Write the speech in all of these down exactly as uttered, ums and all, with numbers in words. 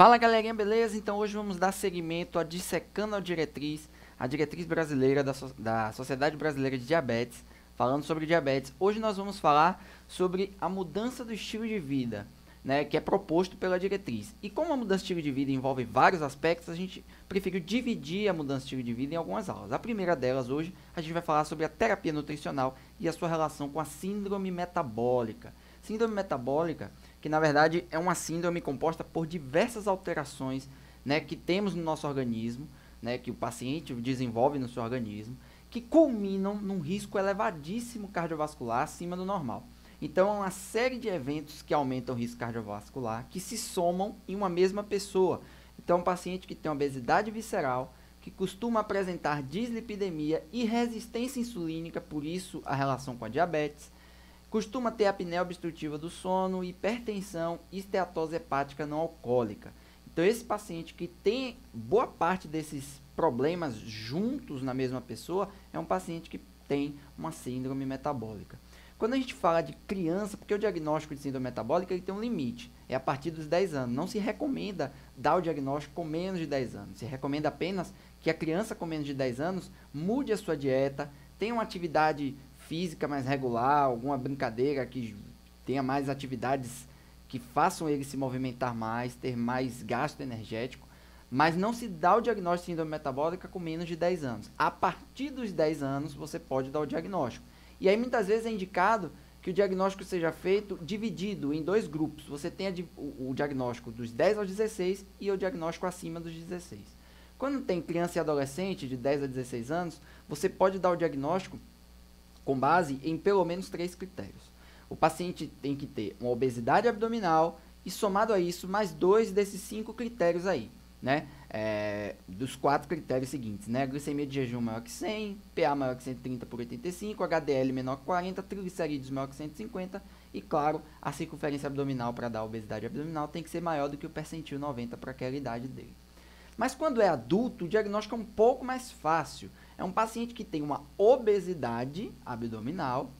Fala galerinha, beleza? Então hoje vamos dar seguimento a Dissecando a Diretriz, a diretriz brasileira da, so da Sociedade Brasileira de Diabetes, falando sobre diabetes. Hoje nós vamos falar sobre a mudança do estilo de vida, né, que é proposto pela diretriz. E como a mudança do estilo de vida envolve vários aspectos, a gente preferiu dividir a mudança do estilo de vida em algumas aulas. A primeira delas hoje, a gente vai falar sobre a terapia nutricional e a sua relação com a síndrome metabólica. Síndrome metabólica, que na verdade é uma síndrome composta por diversas alterações, né, que temos no nosso organismo, né, que o paciente desenvolve no seu organismo, que culminam num risco elevadíssimo cardiovascular acima do normal. Então é uma série de eventos que aumentam o risco cardiovascular, que se somam em uma mesma pessoa. Então um paciente que tem obesidade visceral, que costuma apresentar dislipidemia e resistência insulínica, por isso a relação com a diabetes, costuma ter apneia obstrutiva do sono, hipertensão e esteatose hepática não alcoólica. Então esse paciente que tem boa parte desses problemas juntos na mesma pessoa, é um paciente que tem uma síndrome metabólica. Quando a gente fala de criança, porque o diagnóstico de síndrome metabólica ele tem um limite, é a partir dos dez anos. Não se recomenda dar o diagnóstico com menos de dez anos, se recomenda apenas que a criança com menos de dez anos mude a sua dieta, tenha uma atividade física mais regular, alguma brincadeira que tenha mais atividades que façam ele se movimentar mais, ter mais gasto energético, mas não se dá o diagnóstico de síndrome metabólica com menos de dez anos. A partir dos dez anos você pode dar o diagnóstico. E aí muitas vezes é indicado que o diagnóstico seja feito dividido em dois grupos. Você tem a, o, o diagnóstico dos dez aos dezesseis e o diagnóstico acima dos dezesseis. Quando tem criança e adolescente de dez a dezesseis anos, você pode dar o diagnóstico com base em pelo menos três critérios. O paciente tem que ter uma obesidade abdominal e somado a isso mais dois desses cinco critérios aí, né? É, dos quatro critérios seguintes, né? Glicemia de jejum maior que cem, P A maior que cento e trinta por oitenta e cinco, H D L menor que quarenta, triglicerídeos maior que cento e cinquenta e, claro, a circunferência abdominal para dar obesidade abdominal tem que ser maior do que o percentil noventa para aquela idade dele. Mas quando é adulto, o diagnóstico é um pouco mais fácil. É um paciente que tem uma obesidade abdominal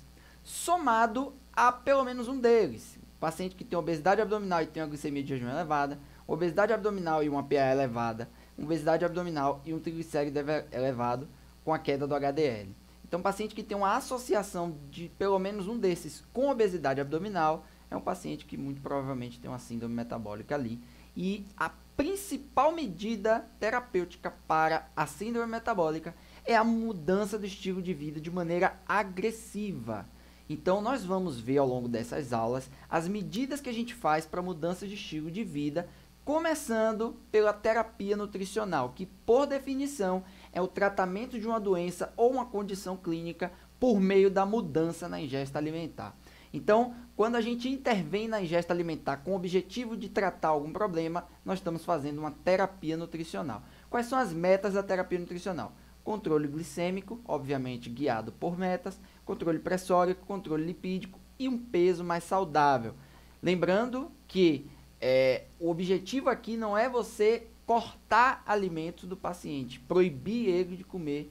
somado a pelo menos um deles. Paciente que tem obesidade abdominal e tem uma glicemia de jejum elevada, obesidade abdominal e uma P A elevada, obesidade abdominal e um triglicérido elevado com a queda do H D L. Então, paciente que tem uma associação de pelo menos um desses com obesidade abdominal é um paciente que muito provavelmente tem uma síndrome metabólica ali. E a principal medida terapêutica para a síndrome metabólica é a mudança do estilo de vida de maneira agressiva. Então nós vamos ver ao longo dessas aulas as medidas que a gente faz para mudança de estilo de vida, começando pela terapia nutricional, que por definição é o tratamento de uma doença ou uma condição clínica por meio da mudança na ingesta alimentar. Então, quando a gente intervém na ingesta alimentar com o objetivo de tratar algum problema, nós estamos fazendo uma terapia nutricional. Quais são as metas da terapia nutricional? Controle glicêmico, obviamente guiado por metas, controle pressórico, controle lipídico e um peso mais saudável. Lembrando que é, o objetivo aqui não é você cortar alimentos do paciente, proibir ele de comer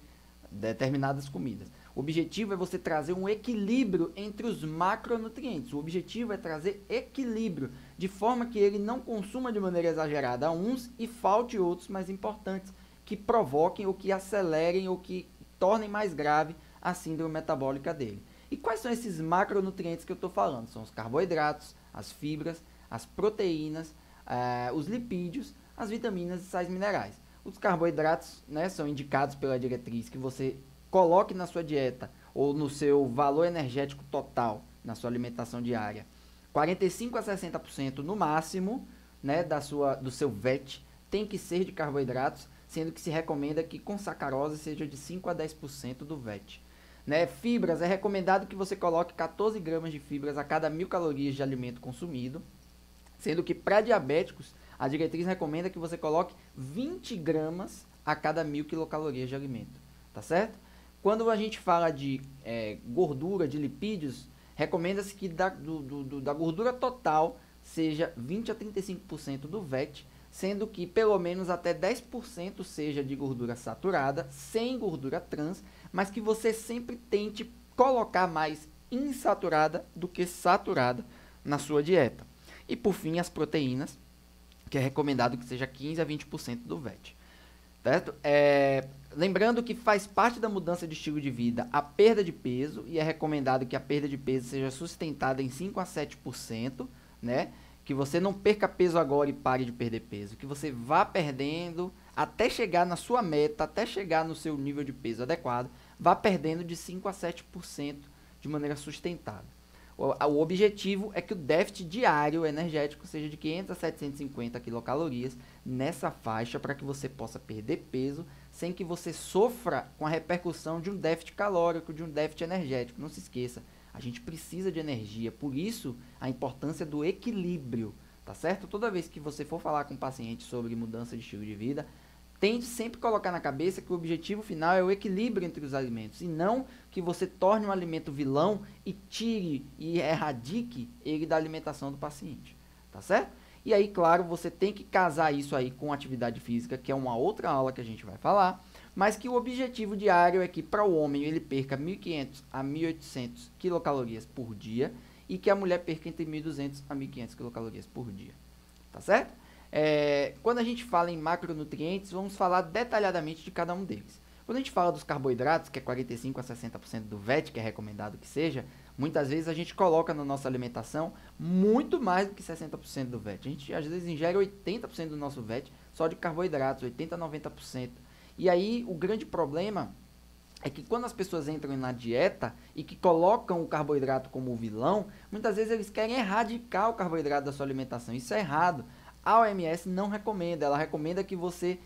determinadas comidas. O objetivo é você trazer um equilíbrio entre os macronutrientes. O objetivo é trazer equilíbrio, de forma que ele não consuma de maneira exagerada uns e falte outros mais importantes, que provoquem ou que acelerem ou que tornem mais grave a síndrome metabólica dele. E quais são esses macronutrientes que eu estou falando? São os carboidratos, as fibras, as proteínas, eh, os lipídios, as vitaminas e sais minerais. Os carboidratos, né, são indicados pela diretriz que você coloque na sua dieta ou no seu valor energético total, na sua alimentação diária, quarenta e cinco a sessenta por cento no máximo, né, da sua, do seu V E T tem que ser de carboidratos, sendo que se recomenda que com sacarose seja de cinco a dez por cento do V E T. Né? Fibras, é recomendado que você coloque quatorze gramas de fibras a cada mil calorias de alimento consumido, sendo que para diabéticos a diretriz recomenda que você coloque vinte gramas a cada mil quilocalorias de alimento, tá certo? Quando a gente fala de é, gordura, de lipídios, recomenda-se que da, do, do, da gordura total seja vinte a trinta e cinco por cento do V E T, sendo que pelo menos até dez por cento seja de gordura saturada, sem gordura trans, mas que você sempre tente colocar mais insaturada do que saturada na sua dieta. E por fim, as proteínas, que é recomendado que seja quinze a vinte por cento do V E T. Certo? É, lembrando que faz parte da mudança de estilo de vida a perda de peso, e é recomendado que a perda de peso seja sustentada em cinco a sete por cento, né? Que você não perca peso agora e pare de perder peso, que você vá perdendo até chegar na sua meta, até chegar no seu nível de peso adequado, vá perdendo de cinco a sete por cento de maneira sustentada. O, o objetivo é que o déficit diário energético seja de quinhentas a setecentas e cinquenta quilocalorias nessa faixa, para que você possa perder peso sem que você sofra com a repercussão de um déficit calórico, de um déficit energético. Não se esqueça, a gente precisa de energia, por isso a importância do equilíbrio, tá certo? Toda vez que você for falar com o paciente sobre mudança de estilo de vida, tente sempre colocar na cabeça que o objetivo final é o equilíbrio entre os alimentos, e não que você torne um alimento vilão e tire e erradique ele da alimentação do paciente, tá certo? E aí, claro, você tem que casar isso aí com atividade física, que é uma outra aula que a gente vai falar, mas que o objetivo diário é que para o homem ele perca mil e quinhentas a mil e oitocentas quilocalorias por dia, e que a mulher perca entre mil e duzentas a mil e quinhentas quilocalorias por dia, tá certo? É, quando a gente fala em macronutrientes, vamos falar detalhadamente de cada um deles. Quando a gente fala dos carboidratos, que é quarenta e cinco a sessenta por cento do V E T, que é recomendado que seja, muitas vezes a gente coloca na nossa alimentação muito mais do que sessenta por cento do V E T. A gente às vezes ingere oitenta por cento do nosso V E T só de carboidratos, oitenta a noventa por cento. E aí o grande problema é que quando as pessoas entram na dieta e que colocam o carboidrato como o vilão, muitas vezes eles querem erradicar o carboidrato da sua alimentação. Isso é errado. A O M S não recomenda, ela recomenda que você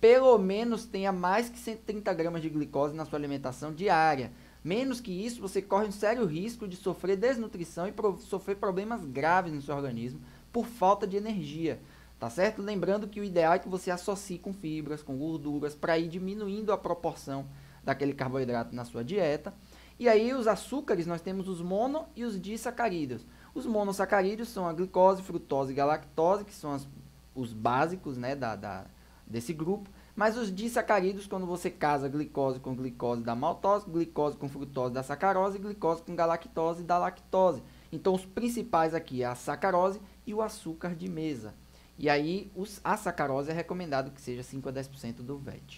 pelo menos tenha mais que cento e trinta gramas de glicose na sua alimentação diária. Menos que isso, você corre um sério risco de sofrer desnutrição e pro- sofrer problemas graves no seu organismo por falta de energia. Tá certo? Lembrando que o ideal é que você associe com fibras, com gorduras, para ir diminuindo a proporção daquele carboidrato na sua dieta. E aí os açúcares, nós temos os mono e os disacarídeos. Os monossacarídeos são a glicose, frutose e galactose, que são as, os básicos, né, da, da, desse grupo. Mas os disacarídeos, quando você casa glicose com glicose da maltose, glicose com frutose da sacarose, glicose com galactose da lactose. Então os principais aqui é a sacarose e o açúcar de mesa. E aí, os, a sacarose é recomendado que seja cinco a dez por cento do V E T.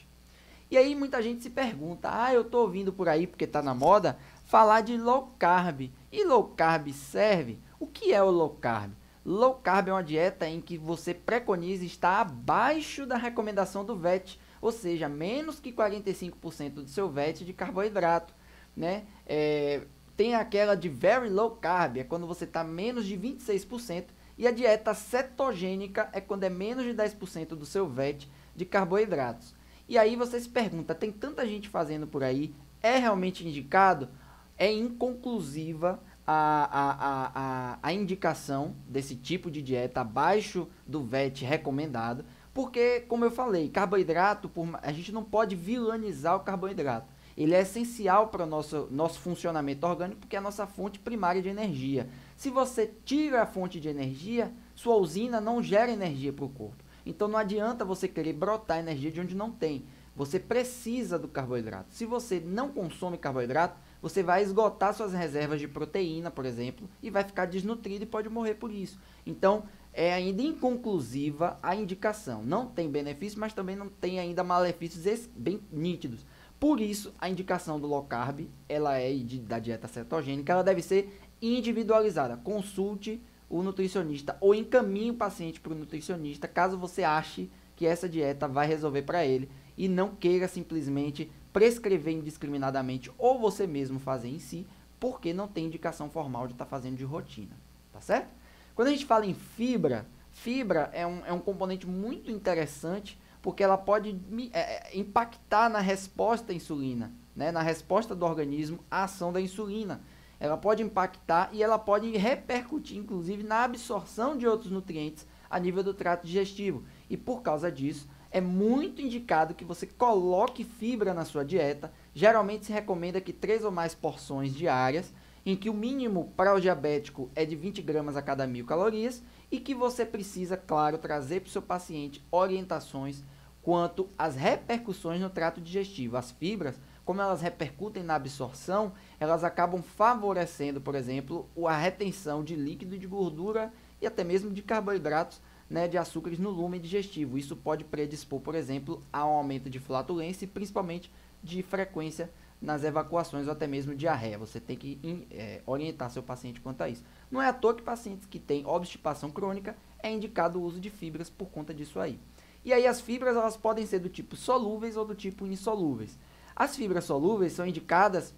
E aí, muita gente se pergunta, ah, eu estou ouvindo por aí, porque está na moda, falar de low carb. E low carb serve? O que é o low carb? Low carb é uma dieta em que você preconiza estar abaixo da recomendação do V E T, ou seja, menos que quarenta e cinco por cento do seu V E T de carboidrato, né? É, tem aquela de very low carb, é quando você está menos de vinte e seis por cento, e a dieta cetogênica é quando é menos de dez por cento do seu V E T de carboidratos. E aí você se pergunta, tem tanta gente fazendo por aí, é realmente indicado? É inconclusiva a, a, a, a indicação desse tipo de dieta abaixo do V E T recomendado, porque, como eu falei, carboidrato, por, a gente não pode vilanizar o carboidrato. Ele é essencial para o nosso, nosso funcionamento orgânico, porque é a nossa fonte primária de energia. Se você tira a fonte de energia, sua usina não gera energia para o corpo. Então não adianta você querer brotar energia de onde não tem. Você precisa do carboidrato. Se você não consome carboidrato, você vai esgotar suas reservas de proteína, por exemplo, e vai ficar desnutrido e pode morrer por isso. Então é ainda inconclusiva a indicação. Não tem benefícios, mas também não tem ainda malefícios bem nítidos. Por isso, a indicação do low carb, ela é de, da dieta cetogênica, ela deve ser individualizada. Consulte o nutricionista ou encaminhe o paciente para o nutricionista, caso você ache que essa dieta vai resolver para ele, e não queira simplesmente prescrever indiscriminadamente ou você mesmo fazer em si, porque não tem indicação formal de estar tá fazendo de rotina, tá certo? Quando a gente fala em fibra, fibra é um, é um componente muito interessante, porque ela pode é, impactar na resposta à insulina, né? Na resposta do organismo à ação da insulina. Ela pode impactar e ela pode repercutir, inclusive, na absorção de outros nutrientes a nível do trato digestivo. E por causa disso, é muito indicado que você coloque fibra na sua dieta. Geralmente se recomenda que três ou mais porções diárias, em que o mínimo para o diabético é de vinte gramas a cada mil calorias, e que você precisa, claro, trazer para o seu paciente orientações quanto às repercussões no trato digestivo. As fibras, como elas repercutem na absorção, elas acabam favorecendo, por exemplo, a retenção de líquido, de gordura e até mesmo de carboidratos né, de açúcares no lume digestivo. Isso pode predispor, por exemplo, a um aumento de flatulência e principalmente de frequência nas evacuações ou até mesmo diarreia. Você tem que é, orientar seu paciente quanto a isso. Não é à toa que pacientes que têm obstipação crônica é indicado o uso de fibras por conta disso aí. E aí as fibras, elas podem ser do tipo solúveis ou do tipo insolúveis. As fibras solúveis são indicadas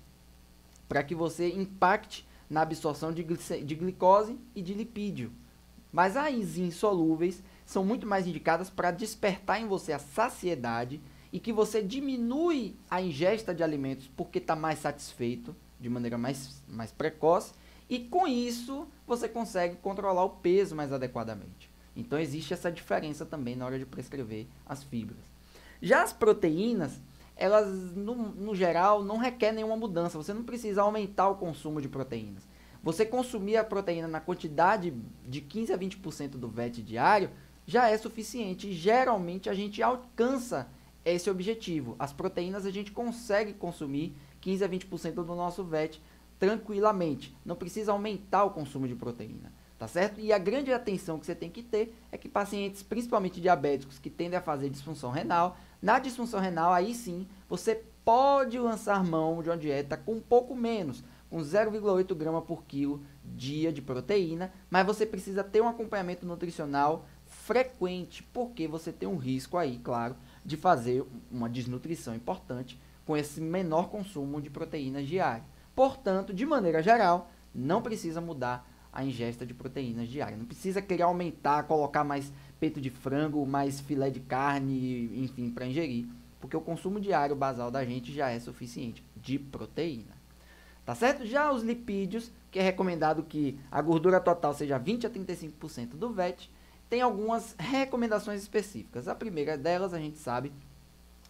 para que você impacte na absorção de, de glicose e de lipídio. Mas as insolúveis são muito mais indicadas para despertar em você a saciedade e que você diminui a ingesta de alimentos porque está mais satisfeito, de maneira mais, mais precoce, e com isso você consegue controlar o peso mais adequadamente. Então existe essa diferença também na hora de prescrever as fibras. Já as proteínas, elas no, no geral não requerem nenhuma mudança, você não precisa aumentar o consumo de proteínas. Você consumir a proteína na quantidade de quinze a vinte por cento do V E T diário já é suficiente. Geralmente a gente alcança esse objetivo. As proteínas a gente consegue consumir quinze a vinte por cento do nosso V E T tranquilamente. Não precisa aumentar o consumo de proteína, tá certo? E a grande atenção que você tem que ter é que pacientes, principalmente diabéticos, que tendem a fazer disfunção renal, na disfunção renal, aí sim, você pode lançar mão de uma dieta com um pouco menos, com zero vírgula oito gramas por quilo dia de proteína, mas você precisa ter um acompanhamento nutricional frequente, porque você tem um risco aí, claro, de fazer uma desnutrição importante com esse menor consumo de proteínas diário. Portanto, de maneira geral, não precisa mudar a ingesta de proteínas diária. Não precisa querer aumentar, colocar mais peito de frango, mais filé de carne, enfim, para ingerir, porque o consumo diário basal da gente já é suficiente de proteína. Tá certo? Já os lipídios, que é recomendado que a gordura total seja vinte a trinta e cinco por cento do V E T, tem algumas recomendações específicas. A primeira delas, a gente sabe,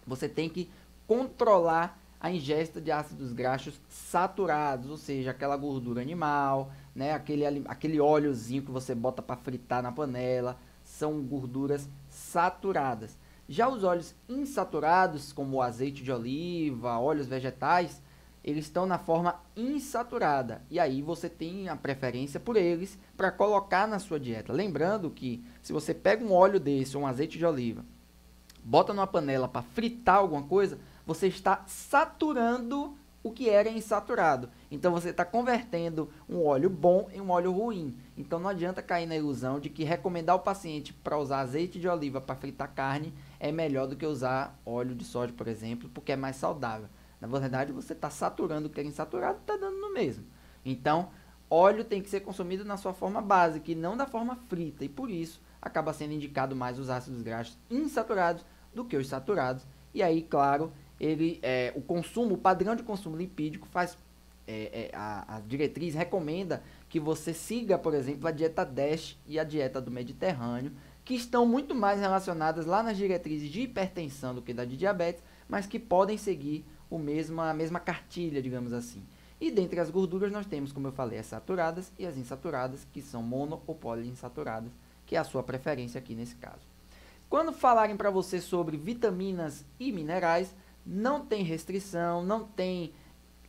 você tem que controlar a ingesta de ácidos graxos saturados, ou seja, aquela gordura animal, né, aquele, aquele óleozinho que você bota para fritar na panela, são gorduras saturadas. Já os óleos insaturados, como o azeite de oliva, óleos vegetais, eles estão na forma insaturada, e aí você tem a preferência por eles para colocar na sua dieta. Lembrando que se você pega um óleo desse, um azeite de oliva, bota numa panela para fritar alguma coisa, você está saturando o que era insaturado. Então você está convertendo um óleo bom em um óleo ruim. Então não adianta cair na ilusão de que recomendar ao paciente para usar azeite de oliva para fritar carne é melhor do que usar óleo de soja, por exemplo, porque é mais saudável. Na verdade, você está saturando o que é insaturado, está dando no mesmo. Então, óleo tem que ser consumido na sua forma básica e não da forma frita. E por isso, acaba sendo indicado mais os ácidos graxos insaturados do que os saturados. E aí, claro, ele, é, o consumo, o padrão de consumo lipídico faz... É, é, a, a diretriz recomenda que você siga, por exemplo, a dieta DASH e a dieta do Mediterrâneo, que estão muito mais relacionadas lá nas diretrizes de hipertensão do que da de diabetes, mas que podem seguir o mesmo, a mesma cartilha, digamos assim. E dentre as gorduras nós temos, como eu falei, as saturadas e as insaturadas, que são mono ou poliinsaturadas, que é a sua preferência aqui nesse caso. Quando falarem para você sobre vitaminas e minerais, não tem restrição, não tem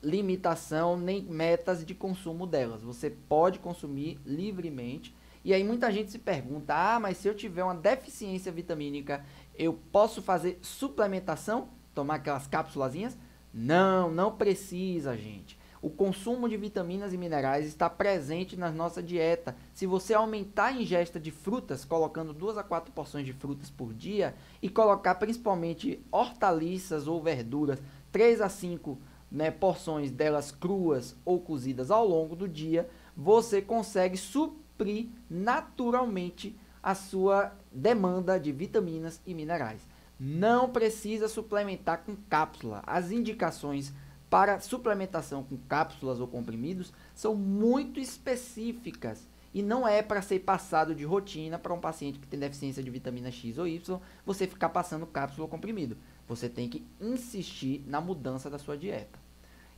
limitação, nem metas de consumo delas. Você pode consumir livremente. E aí muita gente se pergunta, ah, mas se eu tiver uma deficiência vitamínica, eu posso fazer suplementação? Tomar aquelas cápsulazinhas? Não, não precisa, gente. O consumo de vitaminas e minerais está presente na nossa dieta. Se você aumentar a ingesta de frutas, colocando duas a quatro porções de frutas por dia, e colocar principalmente hortaliças ou verduras, três a cinco, né, porções delas cruas ou cozidas ao longo do dia, você consegue suprir naturalmente a sua demanda de vitaminas e minerais. Não precisa suplementar com cápsula. As indicações para suplementação com cápsulas ou comprimidos são muito específicas e não é para ser passado de rotina para um paciente que tem deficiência de vitamina X ou Y, você ficar passando cápsula ou comprimido. Você tem que insistir na mudança da sua dieta.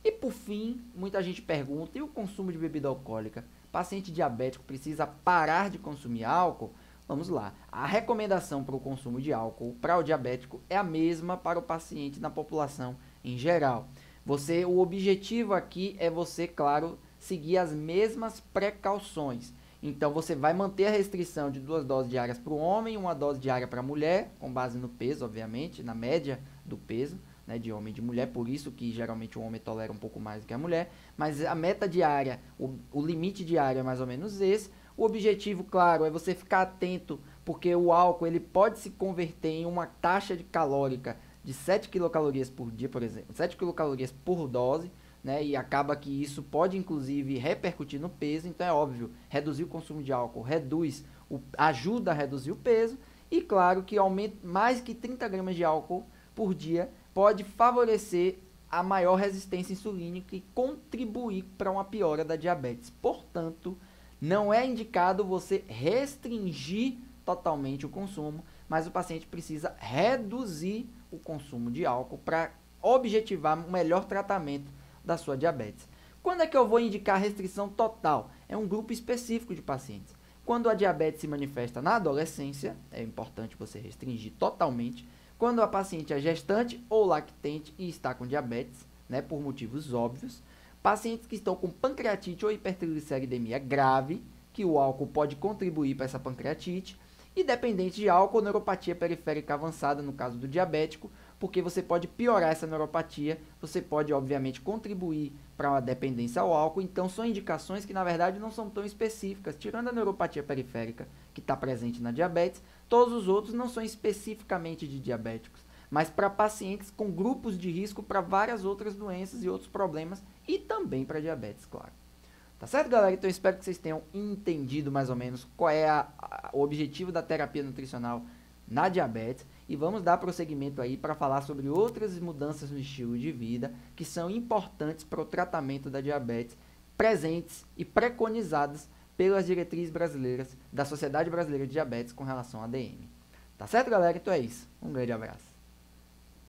E por fim, muita gente pergunta, e o consumo de bebida alcoólica? Paciente diabético precisa parar de consumir álcool? Vamos lá, a recomendação para o consumo de álcool para o diabético é a mesma para o paciente na população em geral. Você, o objetivo aqui é você, claro, seguir as mesmas precauções. Então você vai manter a restrição de duas doses diárias para o homem, uma dose diária para a mulher, com base no peso, obviamente, na média do peso, né, de homem e de mulher, por isso que geralmente o homem tolera um pouco mais do que a mulher, mas a meta diária, o, o limite diário é mais ou menos esse. O objetivo, claro, é você ficar atento, porque o álcool ele pode se converter em uma taxa de calórica de sete quilocalorias por dia, por exemplo, sete quilocalorias por dose, né, e acaba que isso pode, inclusive, repercutir no peso. Então é óbvio, reduzir o consumo de álcool reduz, o, ajuda a reduzir o peso, e claro que aumenta mais que trinta gramas de álcool por dia pode favorecer a maior resistência insulínica e contribuir para uma piora da diabetes. Portanto, não é indicado você restringir totalmente o consumo, mas o paciente precisa reduzir o consumo de álcool para objetivar o melhor tratamento da sua diabetes. Quando é que eu vou indicar restrição total? É um grupo específico de pacientes. Quando a diabetes se manifesta na adolescência, é importante você restringir totalmente. Quando a paciente é gestante ou lactente e está com diabetes, né, por motivos óbvios. Pacientes que estão com pancreatite ou hipertrigliceridemia grave, que o álcool pode contribuir para essa pancreatite, e dependente de álcool, neuropatia periférica avançada, no caso do diabético, porque você pode piorar essa neuropatia, você pode, obviamente, contribuir para uma dependência ao álcool. Então, são indicações que, na verdade, não são tão específicas. Tirando a neuropatia periférica, que está presente na diabetes, todos os outros não são especificamente de diabéticos, mas para pacientes com grupos de risco para várias outras doenças e outros problemas, e também para diabetes, claro. Tá certo, galera? Então eu espero que vocês tenham entendido mais ou menos qual é a, a, o objetivo da terapia nutricional na diabetes, e vamos dar prosseguimento aí para falar sobre outras mudanças no estilo de vida que são importantes para o tratamento da diabetes, presentes e preconizadas pelas diretrizes brasileiras da Sociedade Brasileira de Diabetes com relação à D M. Tá certo, galera? Então é isso. Um grande abraço.